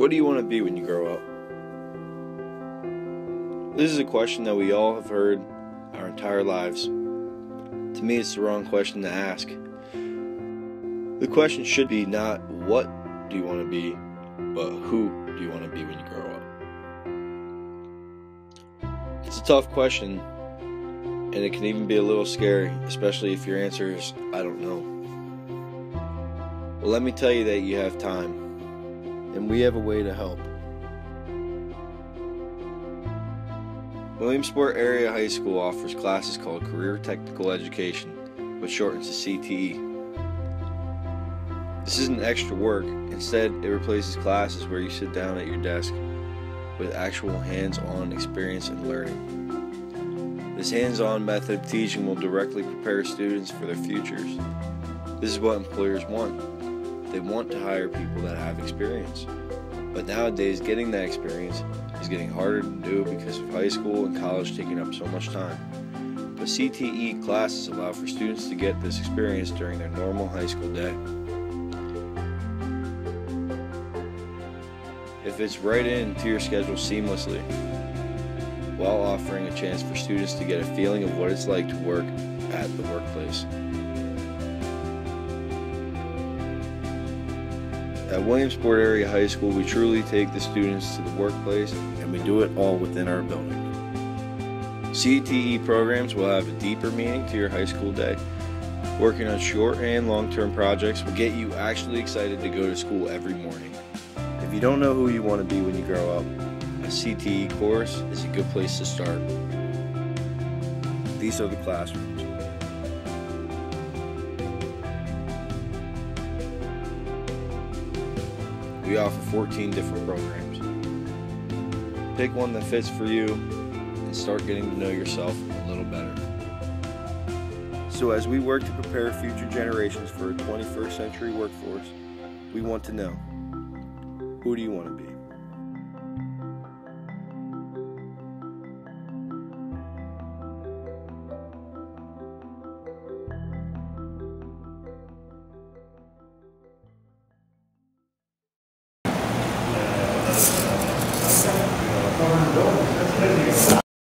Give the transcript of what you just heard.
What do you want to be when you grow up? This is a question that we all have heard our entire lives. To me, it's the wrong question to ask. The question should be not what do you want to be, but who do you want to be when you grow up? It's a tough question, and it can even be a little scary, especially if your answer is, I don't know. Well, let me tell you that you have time. And we have a way to help. Williamsport Area High School offers classes called Career Technical Education, which shortens to CTE. This isn't extra work. Instead, it replaces classes where you sit down at your desk with actual hands-on experience and learning. This hands-on method of teaching will directly prepare students for their futures. This is what employers want. They want to hire people that have experience. But nowadays, getting that experience is getting harder to do because of high school and college taking up so much time. But CTE classes allow for students to get this experience during their normal high school day. It fits right into your schedule seamlessly, while offering a chance for students to get a feeling of what it's like to work at the workplace. At Williamsport Area High School, we truly take the students to the workplace, and we do it all within our building. CTE programs will have a deeper meaning to your high school day. Working on short and long-term projects will get you actually excited to go to school every morning. If you don't know who you want to be when you grow up, a CTE course is a good place to start. These are the classrooms. We offer 14 different programs. Pick one that fits for you and start getting to know yourself a little better. So as we work to prepare future generations for a 21st century workforce, we want to know, who do you want to be?